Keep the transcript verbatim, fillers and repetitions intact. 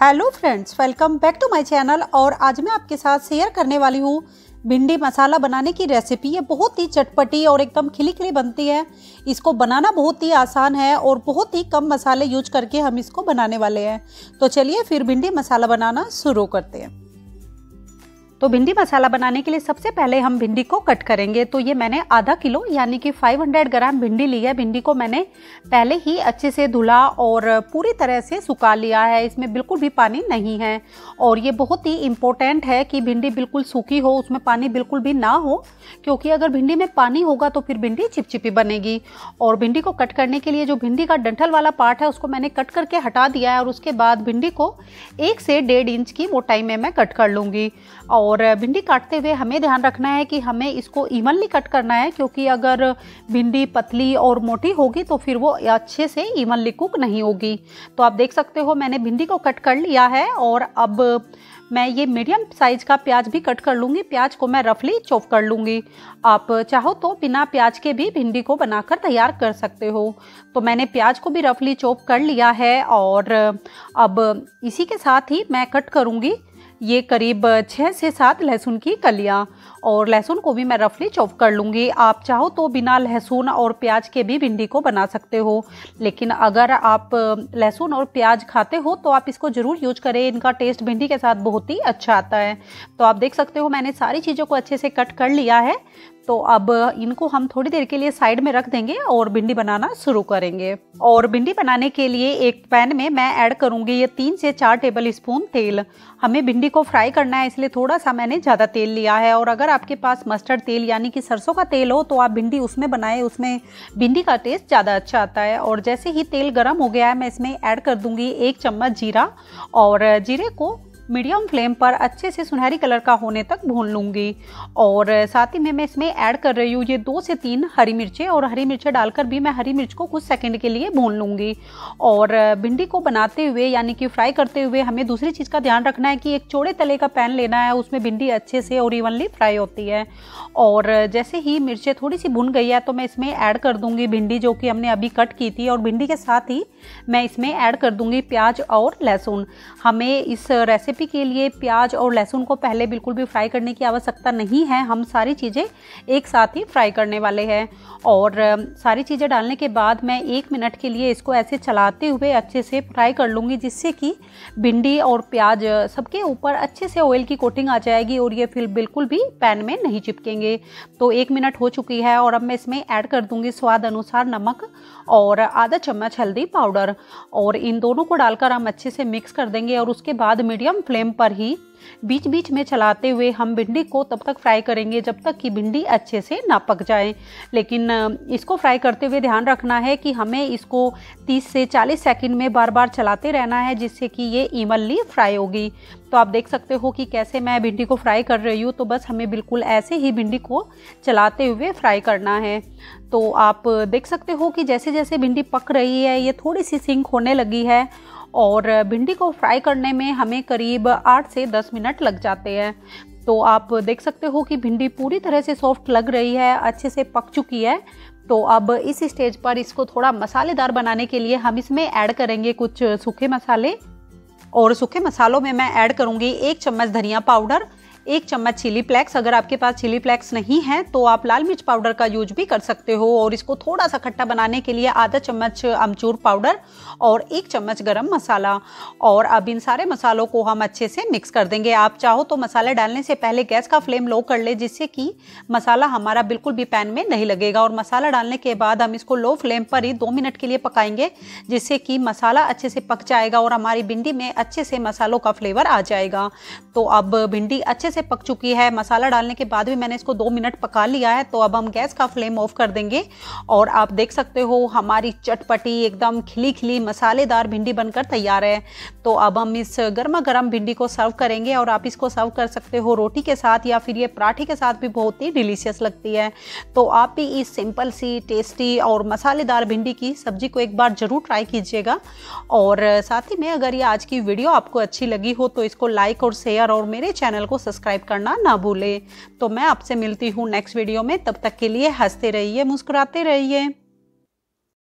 Hello friends, welcome back to my channel. और आज मैं आपके साथ शेयर करने वाली हूँ भिंडी मसाला बनाने की रेसिपी। ये बहुत ही चटपटी और एकदम खिली खिली बनती है। इसको बनाना बहुत ही आसान है और बहुत ही कम मसाले यूज करके हम इसको बनाने वाले हैं। तो चलिए फिर भिंडी मसाला बनाना शुरू करते हैं। तो भिंडी मसाला बनाने के लिए सबसे पहले हम भिंडी को कट करेंगे। तो ये मैंने आधा किलो यानी कि पाँच सौ ग्राम भिंडी ली है। भिंडी को मैंने पहले ही अच्छे से धुला और पूरी तरह से सुखा लिया है। इसमें बिल्कुल भी पानी नहीं है और ये बहुत ही इम्पोर्टेंट है कि भिंडी बिल्कुल सूखी हो, उसमें पानी बिल्कुल भी ना हो, क्योंकि अगर भिंडी में पानी होगा तो फिर भिंडी चिपचिपी बनेगी। और भिंडी को कट करने के लिए जो भिंडी का डंठल वाला पार्ट है उसको मैंने कट करके हटा दिया है। और उसके बाद भिंडी को एक से डेढ़ इंच की मोटाई में मैं कट कर लूँगी। और और भिंडी काटते हुए हमें ध्यान रखना है कि हमें इसको इवनली कट करना है, क्योंकि अगर भिंडी पतली और मोटी होगी तो फिर वो अच्छे से इवनली कुक नहीं होगी। तो आप देख सकते हो मैंने भिंडी को कट कर लिया है। और अब मैं ये मीडियम साइज़ का प्याज भी कट कर लूँगी। प्याज को मैं रफली चॉप कर लूँगी। आप चाहो तो बिना प्याज के भी भिंडी को बनाकर तैयार कर सकते हो। तो मैंने प्याज को भी रफली चॉप कर लिया है। और अब इसी के साथ ही मैं कट करूँगी ये करीब छः से सात लहसुन की कलियां। और लहसुन को भी मैं रफली चॉप कर लूँगी। आप चाहो तो बिना लहसुन और प्याज के भी भिंडी को बना सकते हो, लेकिन अगर आप लहसुन और प्याज खाते हो तो आप इसको ज़रूर यूज करें। इनका टेस्ट भिंडी के साथ बहुत ही अच्छा आता है। तो आप देख सकते हो मैंने सारी चीज़ों को अच्छे से कट कर लिया है। तो अब इनको हम थोड़ी देर के लिए साइड में रख देंगे और भिंडी बनाना शुरू करेंगे। और भिंडी बनाने के लिए एक पैन में मैं ऐड करूँगी ये तीन से चार टेबल स्पून तेल। हमें भिंडी को फ्राई करना है, इसलिए थोड़ा सा मैंने ज़्यादा तेल लिया है। और अगर आपके पास मस्टर्ड तेल यानी कि सरसों का तेल हो तो आप भिंडी उसमें बनाएं, उसमें भिंडी का टेस्ट ज़्यादा अच्छा आता है। और जैसे ही तेल गर्म हो गया है मैं इसमें ऐड कर दूँगी एक चम्मच जीरा। और जीरे को मीडियम फ्लेम पर अच्छे से सुनहरी कलर का होने तक भून लूँगी। और साथ ही में मैं इसमें ऐड कर रही हूँ ये दो से तीन हरी मिर्चें। और हरी मिर्चें डालकर भी मैं हरी मिर्च को कुछ सेकंड के लिए भून लूँगी। और भिंडी को बनाते हुए यानी कि फ्राई करते हुए हमें दूसरी चीज़ का ध्यान रखना है कि एक चौड़े तले का पैन लेना है, उसमें भिंडी अच्छे से और इवनली फ्राई होती है। और जैसे ही मिर्चें थोड़ी सी भून गई है तो मैं इसमें ऐड कर दूँगी भिंडी जो कि हमने अभी कट की थी। और भिंडी के साथ ही मैं इसमें ऐड कर दूँगी प्याज और लहसुन। हमें इस रेसिपी के लिए प्याज और लहसुन को पहले बिल्कुल भी फ्राई करने की आवश्यकता नहीं है। हम सारी चीज़ें एक साथ ही फ्राई करने वाले हैं। और सारी चीज़ें डालने के बाद मैं एक मिनट के लिए इसको ऐसे चलाते हुए अच्छे से फ्राई कर लूँगी, जिससे कि भिंडी और प्याज सबके ऊपर अच्छे से ऑयल की कोटिंग आ जाएगी और ये फिर बिल्कुल भी पैन में नहीं चिपकेंगे। तो एक मिनट हो चुकी है और अब मैं इसमें ऐड कर दूँगी स्वाद अनुसार नमक और आधा चम्मच हल्दी पाउडर। और इन दोनों को डालकर हम अच्छे से मिक्स कर देंगे। और उसके बाद मीडियम फ्लेम पर ही बीच बीच में चलाते हुए हम भिंडी को तब तक फ्राई करेंगे जब तक कि भिंडी अच्छे से ना पक जाए। लेकिन इसको फ्राई करते हुए ध्यान रखना है कि हमें इसको तीस से चालीस सेकंड में बार बार चलाते रहना है, जिससे कि ये इवनली फ्राई होगी। तो आप देख सकते हो कि कैसे मैं भिंडी को फ्राई कर रही हूँ। तो बस हमें बिल्कुल ऐसे ही भिंडी को चलाते हुए फ्राई करना है। तो आप देख सकते हो कि जैसे जैसे भिंडी पक रही है ये थोड़ी सी सिंक होने लगी है। और भिंडी को फ्राई करने में हमें करीब आठ से दस मिनट लग जाते हैं। तो आप देख सकते हो कि भिंडी पूरी तरह से सॉफ्ट लग रही है, अच्छे से पक चुकी है। तो अब इस स्टेज पर इसको थोड़ा मसालेदार बनाने के लिए हम इसमें ऐड करेंगे कुछ सूखे मसाले। और सूखे मसालों में मैं ऐड करूँगी एक चम्मच धनिया पाउडर, एक चम्मच चिली फ्लेक्स। अगर आपके पास चिली फ्लेक्स नहीं है तो आप लाल मिर्च पाउडर का यूज भी कर सकते हो। और इसको थोड़ा सा खट्टा बनाने के लिए आधा चम्मच अमचूर पाउडर और एक चम्मच गरम मसाला। और अब इन सारे मसालों को हम अच्छे से मिक्स कर देंगे। आप चाहो तो मसाले डालने से पहले गैस का फ्लेम लो कर ले, जिससे कि मसाला हमारा बिल्कुल भी पैन में नहीं लगेगा। और मसाला डालने के बाद हम इसको लो फ्लेम पर ही दो मिनट के लिए पकाएंगे, जिससे कि मसाला अच्छे से पक जाएगा और हमारी भिंडी में अच्छे से मसालों का फ्लेवर आ जाएगा। तो अब भिंडी अच्छे से पक चुकी है। मसाला डालने के बाद भी मैंने इसको दो मिनट पका लिया है। तो अब हम गैस का फ्लेम ऑफ कर देंगे। और आप देख सकते हो हमारी चटपटी एकदम खिली खिली मसालेदार भिंडी बनकर तैयार है। तो अब हम इस गर्मा गर्म भिंडी को सर्व करेंगे। और आप इसको सर्व कर सकते हो रोटी के साथ, या फिर ये पराठे के साथ भी बहुत ही डिलीशियस लगती है। तो आप भी इस सिंपल सी टेस्टी और मसालेदार भिंडी की सब्जी को एक बार ज़रूर ट्राई कीजिएगा। और साथ ही में अगर ये आज की वीडियो आपको अच्छी लगी हो तो इसको लाइक और शेयर और मेरे चैनल को सब्सक्राइब करना ना भूलें। तो मैं आपसे मिलती हूँ नेक्स्ट वीडियो में। तब तक के लिए हंसते रहिए, मुस्कुराते रहिए।